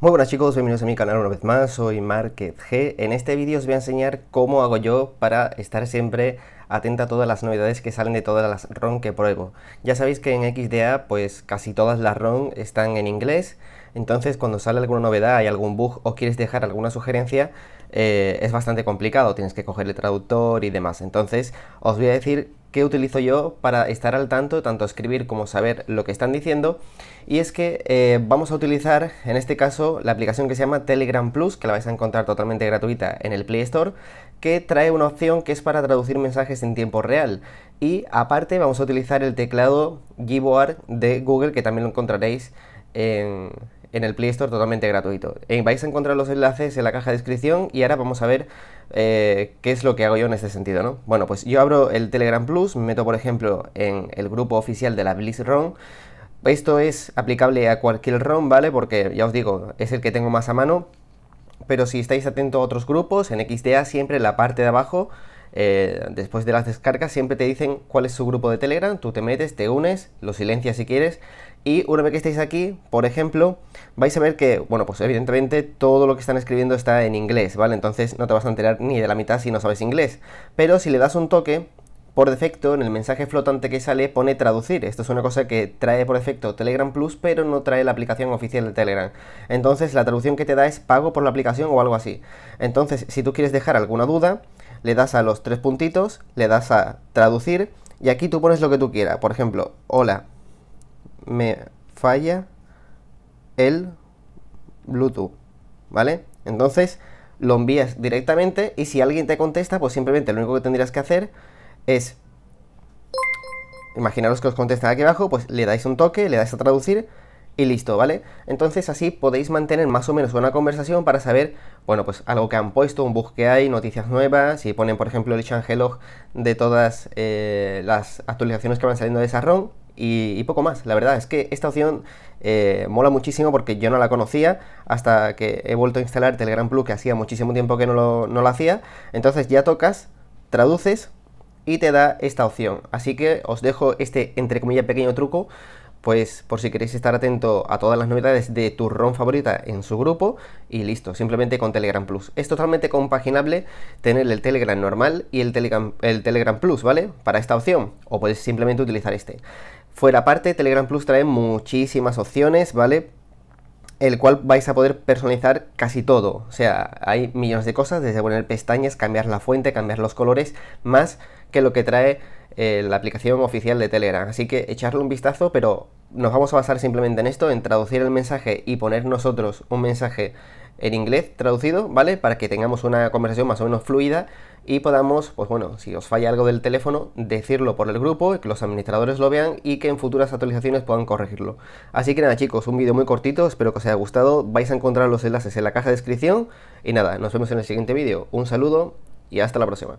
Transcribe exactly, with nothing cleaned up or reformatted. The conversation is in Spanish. Muy buenas chicos, bienvenidos a mi canal una vez más, soy Markez G. En este vídeo os voy a enseñar cómo hago yo para estar siempre atento a todas las novedades que salen de todas las ROM que pruebo. Ya sabéis que en X D A pues casi todas las ROM están en inglés, entonces cuando sale alguna novedad, hay algún bug o quieres dejar alguna sugerencia, eh, es bastante complicado, tienes que coger el traductor y demás. Entonces os voy a decir que utilizo yo para estar al tanto, tanto escribir como saber lo que están diciendo. Y es que eh, vamos a utilizar en este caso la aplicación que se llama Telegram Plus, que la vais a encontrar totalmente gratuita en el Play Store, que trae una opción que es para traducir mensajes en tiempo real. Y aparte vamos a utilizar el teclado Gboard de Google, que también lo encontraréis en, en el Play Store totalmente gratuito. Eh, vais a encontrar los enlaces en la caja de descripción y ahora vamos a ver eh, qué es lo que hago yo en este sentido, ¿no? Bueno, pues yo abro el Telegram Plus, me meto por ejemplo en el grupo oficial de la Bliss ROM. Esto es aplicable a cualquier ROM, ¿vale? Porque ya os digo, es el que tengo más a mano, pero si estáis atentos a otros grupos, en X D A siempre en la parte de abajo, eh, después de las descargas, siempre te dicen cuál es su grupo de Telegram, tú te metes, te unes, lo silencias si quieres. Y una vez que estéis aquí, por ejemplo, vais a ver que, bueno, pues evidentemente todo lo que están escribiendo está en inglés, ¿vale? Entonces no te vas a enterar ni de la mitad si no sabes inglés. Pero si le das un toque, por defecto, en el mensaje flotante que sale pone traducir. Esto es una cosa que trae por defecto Telegram Plus, pero no trae la aplicación oficial de Telegram. Entonces la traducción que te da es pago por la aplicación o algo así. Entonces, si tú quieres dejar alguna duda, le das a los tres puntitos, le das a traducir y aquí tú pones lo que tú quieras. Por ejemplo, hola, me falla el Bluetooth, ¿vale? Entonces lo envías directamente y si alguien te contesta, pues simplemente lo único que tendrías que hacer es, imaginaros que os contestan aquí abajo, pues le dais un toque, le dais a traducir y listo, ¿vale? Entonces así podéis mantener más o menos una conversación para saber, bueno, pues algo que han puesto, un bug que hay, noticias nuevas, si ponen por ejemplo el changelog de todas eh, las actualizaciones que van saliendo de esa ROM. Y poco más, la verdad es que esta opción eh, mola muchísimo porque yo no la conocía hasta que he vuelto a instalar Telegram Plus, que hacía muchísimo tiempo que no lo, no lo hacía. Entonces ya tocas, traduces y te da esta opción. Así que os dejo este, entre comillas, pequeño truco, pues por si queréis estar atento a todas las novedades de tu ROM favorita en su grupo. Y listo, simplemente con Telegram Plus. Es totalmente compaginable tener el Telegram normal y el Telegram, el Telegram Plus, ¿vale? Para esta opción, o podéis simplemente utilizar este. Fuera parte, Telegram Plus trae muchísimas opciones, ¿vale? El cual vais a poder personalizar casi todo. O sea, hay millones de cosas, desde poner pestañas, cambiar la fuente, cambiar los colores, más que lo que trae eh, la aplicación oficial de Telegram. Así que echarle un vistazo, pero nos vamos a basar simplemente en esto, en traducir el mensaje y poner nosotros un mensaje en inglés traducido, ¿vale? Para que tengamos una conversación más o menos fluida y podamos, pues bueno, si os falla algo del teléfono, decirlo por el grupo, que los administradores lo vean y que en futuras actualizaciones puedan corregirlo. Así que nada chicos, un vídeo muy cortito, espero que os haya gustado, vais a encontrar los enlaces en la caja de descripción y nada, nos vemos en el siguiente vídeo, un saludo y hasta la próxima.